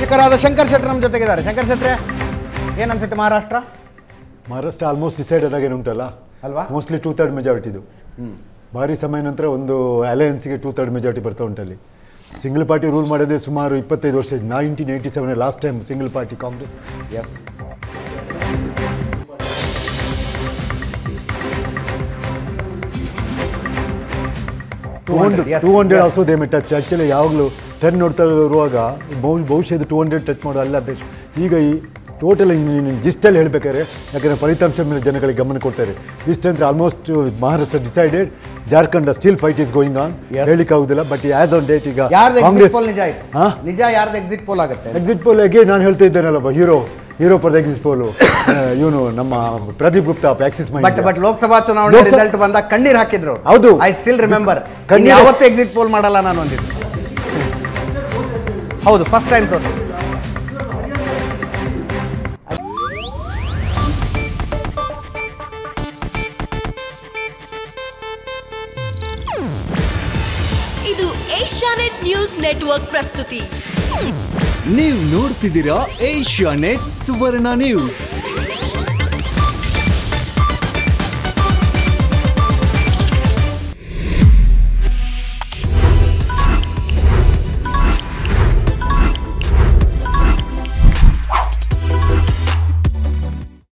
ಶಾಸಕರಾದ ಶಂಕರ್ ಶೆಟ್ರ ನಮ್ಮ ಜೊತೆಗಿದ್ದಾರೆ. ಶಂಕರ್ ಶೆಟ್ರೆ, ಏನು ಅನ್ಸುತ್ತೆ ಮಹಾರಾಷ್ಟ್ರ ಆಲ್ಮೋಸ್ಟ್ ಡಿಸೈಡ್ ಆಗಿ ಉಂಟಲ್ಲ ಅಲ್ವಾ, ಮೋಸ್ಟ್ಲಿ 2/3 ಮೆಜಾರಿಟಿದು. ಭಾರಿ ಸಮಯ ನಂತರ ಒಂದು ಅಲಯನ್ಸ್ಗೆ 2/3 ಮೆಜಾರಿಟಿ ಬರ್ತಾ ಉಂಟಲ್ಲಿ. ಸಿಂಗಲ್ ಪಾರ್ಟಿ ರೂಲ್ ಮಾಡೋದೇ ಸುಮಾರು 25 ವರ್ಷ, 1987 last time single party Congress. Yes, $200 also they may touch. Actually, ಯಾವಾಗಲೂ 10 ನೋಡ್ತಾ ಇರುವಾಗ ಬಹುಶಃ 200 ಟಚ್ ಮಾಡೋ ಅಲ್ಲ ದೇಶ. ಈಗ ಈ ಟೋಟಲ್ ಲಿಸ್ಟಲ್ಲಿ ಹೇಳಬೇಕಾದ್ರೆ, ಯಾಕಂದರೆ ಫಲಿತಾಂಶ ಮೇಲೆ ಜನಗಳಿಗೆ ಗಮನ ಕೊಡ್ತಾರೆ. ಲಿಸ್ಟ್ ಅಂದರೆ almost Maharashtra decided, Jharkhand still fight is going on, ಹೇಳಿಕ್ಕಾಗೋದಿಲ್ಲ. ಬಟ್ ಆಸ್ ಆನ್ ಡೇಟ್ ಈಗ ಎಕ್ಸಿಟ್ ಪೋಲ್ ಆಗುತ್ತೆ. ಎಕ್ಸಿಟ್ ಪೋಲ್ ಅಗೇನ್ ನಾನು ಹೇಳ್ತಾ ಇದ್ದೇನಲ್ಲ, hero for the exit poll ಇವನು ನಮ್ಮ Pradeep Gupta of Axis my. But Lok Sabha ಚುನಾವಣೆ ರಿಸಲ್ಟ್ ಬಂದಾಗ ಕಣ್ಣೀರು ಹಾಕಿದ್ರು. ಹೌದು, ಐ ಸ್ಟಿಲ್ ರಿಮೆಂಬರ್. ಯಾವತ್ತೂ ಎಕ್ಸಿಟ್ ಪೋಲ್ ಮಾಡಲ್ಲ ನಾನು ಅಂದಿದ್ದು. ಹೌದು, ಫಸ್ಟ್ ಟೈಮ್ ಸರ್. ಇದು ಏಷ್ಯಾನೆಟ್ ನ್ಯೂಸ್ ನೆಟ್ವರ್ಕ್ ಪ್ರಸ್ತುತಿ. ನೀವು ನೋಡ್ತಿದ್ದೀರಾ ಏಷ್ಯಾನೆಟ್ ಸುವರ್ಣ ನ್ಯೂಸ್.